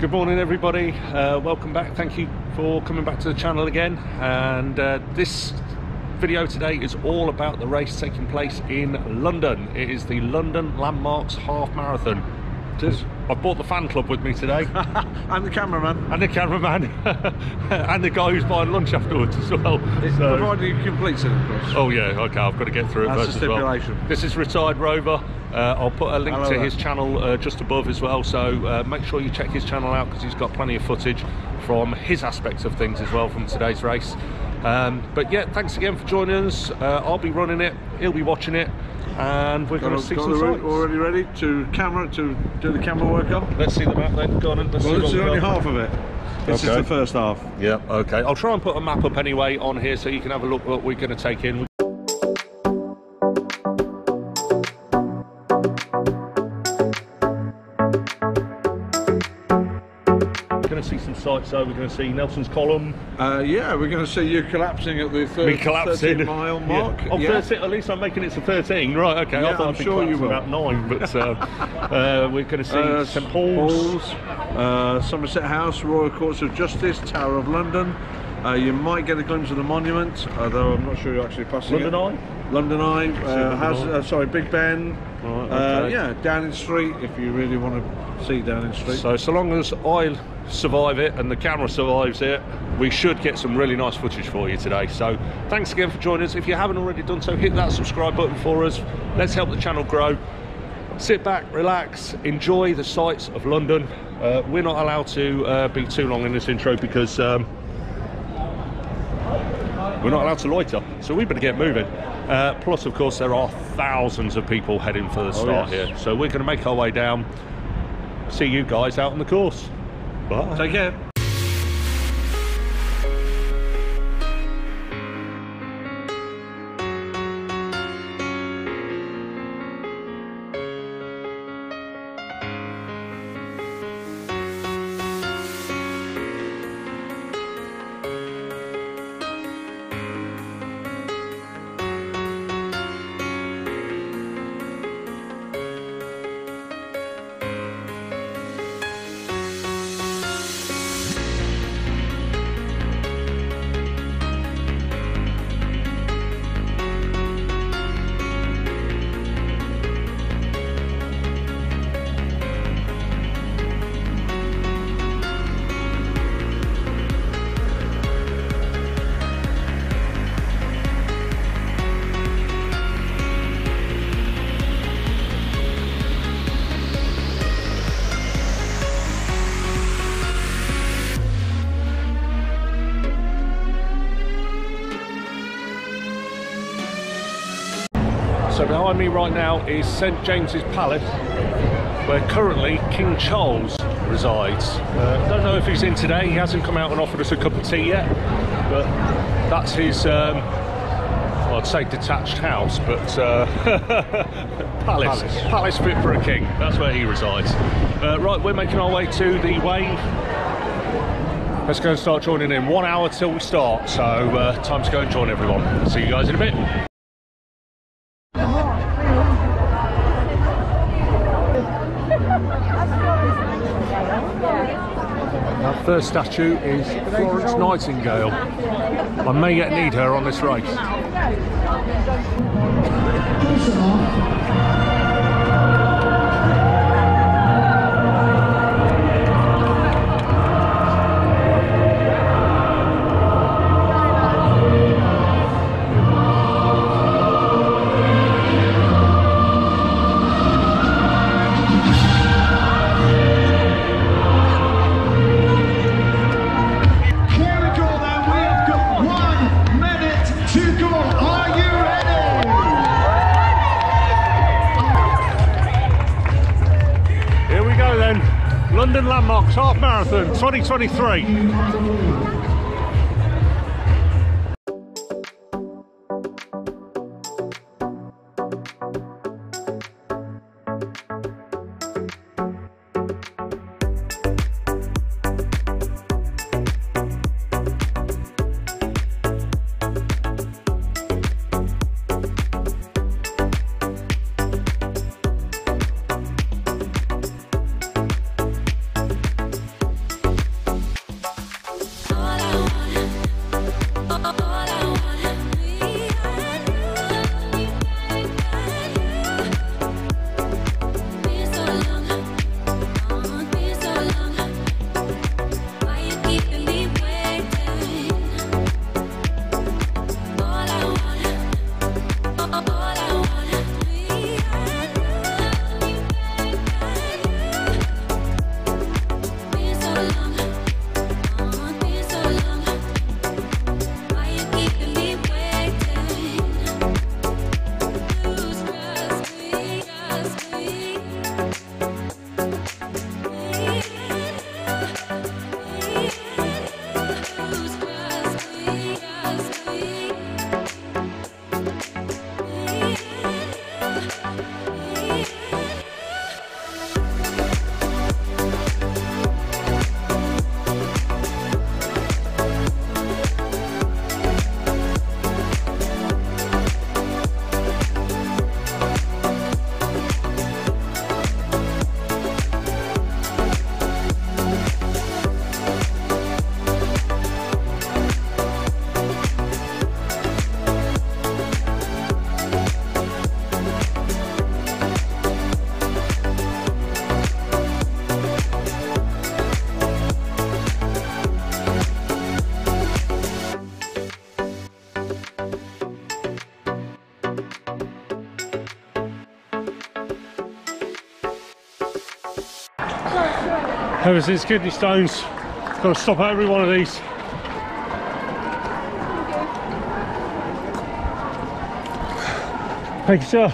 Good morning everybody, welcome back. Thank you for coming back to the channel again, and this video today is all about the race taking place in London. It is the London Landmarks Half Marathon. Cheers. I brought the fan club with me today. And the cameraman. And the cameraman. And the guy who's buying lunch afterwards as well. It's provided you complete it, of course. Oh yeah, okay, I've got to get through it first as well. That's a stipulation. This is Retired Rover. I'll put a link to his channel just above as well, so make sure you check his channel out because he's got plenty of footage from his aspects of things as well from today's race. But yeah, thanks again for joining us. I'll be running it, he'll be watching it, and we're going to see some sights. Already ready to do the camera work up? Let's see the map then. Go on, let's see. Well, this is only half of it. This is the first half. Yeah, okay. I'll try and put a map up anyway on here so you can have a look at what we're going to take in. See some sights though. We're going to see Nelson's Column. Yeah, we're going to see you collapsing at the 13 mile mark. Yeah. Oh, yeah. 13, at least I'm making it to 13. Right, okay. Yeah, I thought I'd be sure you were about 9, but we're going to see St Paul's, Somerset House, Royal Courts of Justice, Tower of London. You might get a glimpse of the monument, although I'm not sure you're actually passing it. London Eye, sorry, Big Ben. Right, okay. Yeah, Downing Street, if you really want to see Downing Street. So long as I survive it and the camera survives it, we should get some really nice footage for you today. So thanks again for joining us. If you haven't already done so, hit that subscribe button for us. Let's help the channel grow. Sit back, relax, enjoy the sights of London. We're not allowed to be too long in this intro because we're not allowed to loiter, so we better get moving. Plus, of course, there are thousands of people heading for the start here. So we're going to make our way down. See you guys out on the course. Bye. Take care. So behind me right now is St James's Palace, where currently King Charles resides. I don't know if he's in today. He hasn't come out and offered us a cup of tea yet, but that's his, well, I'd say detached house, but palace fit for a king. That's where he resides. Right, we're making our way to the Wave. Let's go and start joining in. 1 hour till we start, so time to go and join everyone. See you guys in a bit. That first statue is Florence Nightingale. I may yet need her on this race. London Landmarks Half Marathon 2023. Ever since kidney stones, I've got to stop at every one of these. Thank you, sir.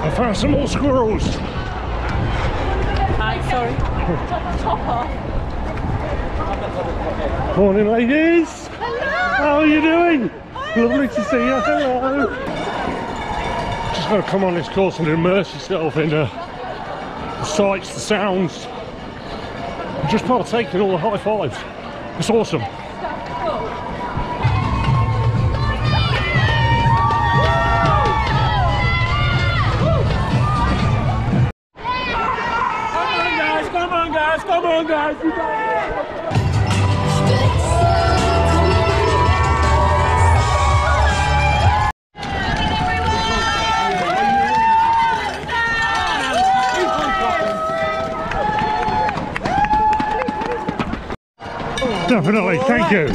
I found some more squirrels. Hi, sorry. Morning, ladies. Hello. How are you doing? Hi, lovely to see you. Hello. Just got to come on this course and immerse yourself in the sights, the sounds. Just partake in all the high fives. It's awesome. Guys, you got it. Definitely, thank you.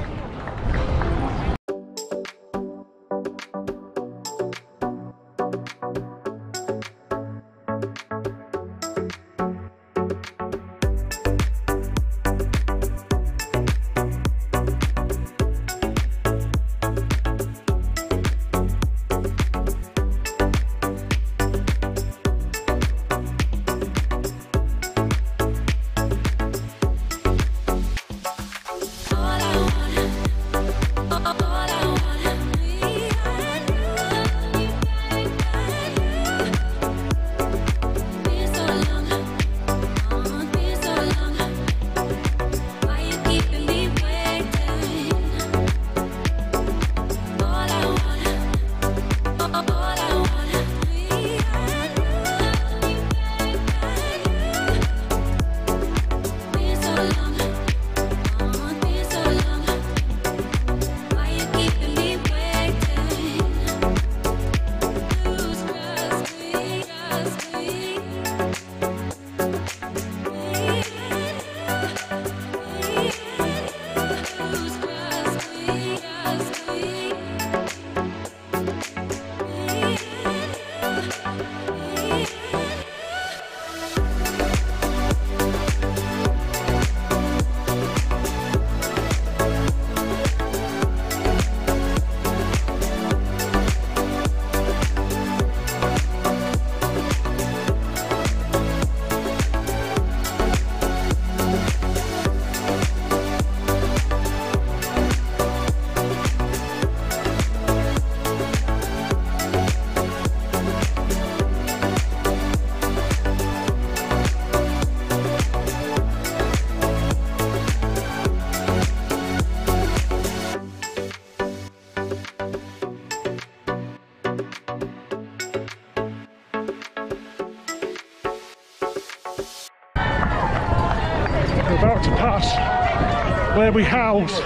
About to pass where we house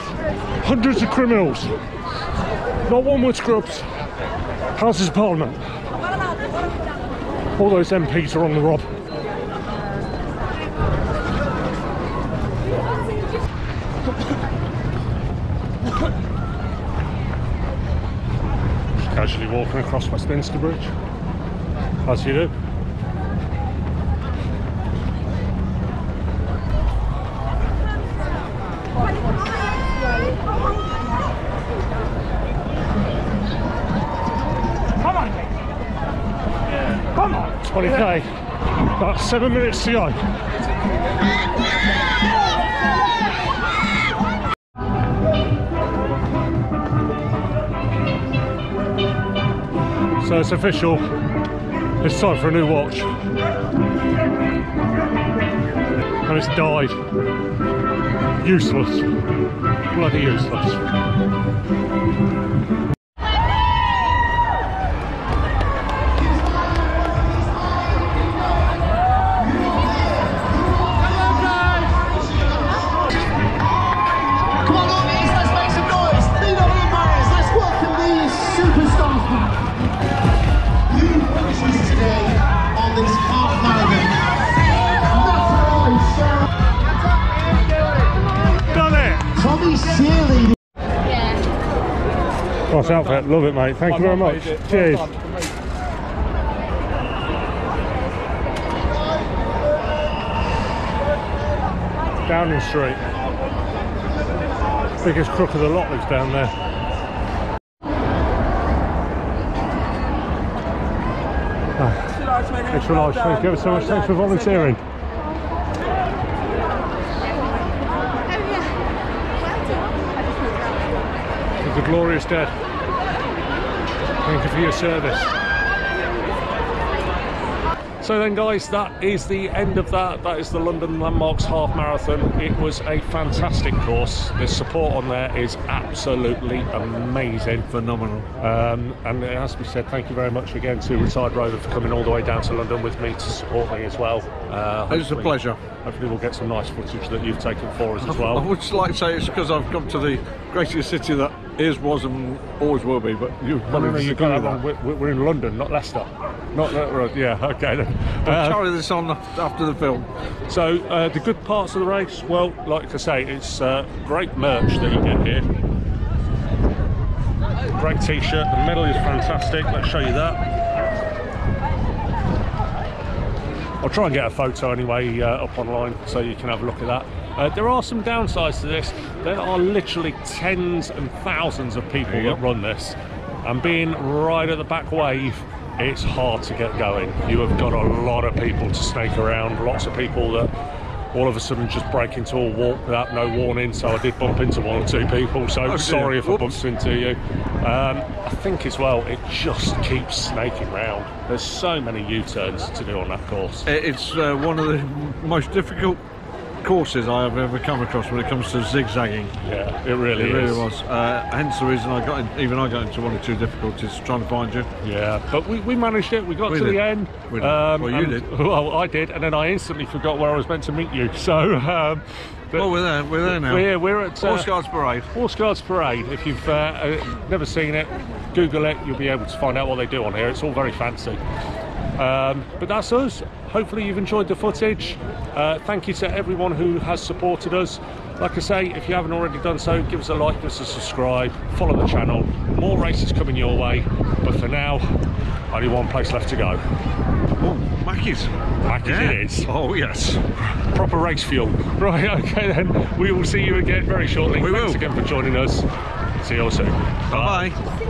hundreds of criminals, not Wormwood Scrubs, Houses of Parliament. All those MPs are on the rob. Just casually walking across Westminster Bridge. As you do. Okay, about 7 minutes to go. So it's official, it's time for a new watch. And it's died. Useless. Bloody useless. Nice outfit, love it, mate. Thank you very much. Cheers. Downing Street. Biggest crook of the lot lives down there. Extra large, thank you ever so much. Thanks for volunteering. The glorious dead. Thank you for your service. So then guys, that is the end of that. That is the London Landmarks Half Marathon. It was a fantastic course. The support on there is absolutely amazing. Phenomenal. And it has to be said, thank you very much again to Retired Rover for coming all the way down to London with me to support me as well. It was a pleasure. Hopefully we'll get some nice footage that you've taken for us as well. I would just like to say it's because I've come to the greatest city that is, was and always will be, but you've got that. We're in London, not Leicester. Not that road, yeah, okay then. I'll carry this on after the film. So, the good parts of the race, well, like I say, it's great merch that you get here. Great t-shirt, the medal is fantastic, let's show you that. I'll try and get a photo anyway up online so you can have a look at that. There are some downsides to this. There are literally tens and thousands of people that run this, and being right at the back wave, it's hard to get going. You have got a lot of people to snake around, lots of people that all of a sudden just break into a walk without no warning, so I did bump into one or two people, so sorry if I bumped into you. I think as well, it just keeps snaking round. There's so many U-turns to do on that course. It's one of the most difficult courses I have ever come across when it comes to zigzagging. Yeah, it really was. Hence the reason I got into one or two difficulties trying to find you. Yeah, but we managed it. We got to the end. Well, you did. Well, I did, and then I instantly forgot where I was meant to meet you. So. Well, we're there now. We're at Horse Guards Parade. Horse Guards Parade. If you've never seen it, Google it. You'll be able to find out what they do on here. It's all very fancy. But that's us. Hopefully you've enjoyed the footage. Thank you to everyone who has supported us. Like I say, if you haven't already done so, give us a like, give us a subscribe, follow the channel. More races coming your way, but for now, only one place left to go. Oh, Mackey's. Mackey's it is. Oh yes. Proper race fuel. Right, okay then. We will see you again very shortly. Thanks again for joining us. See you all soon. Bye. Bye.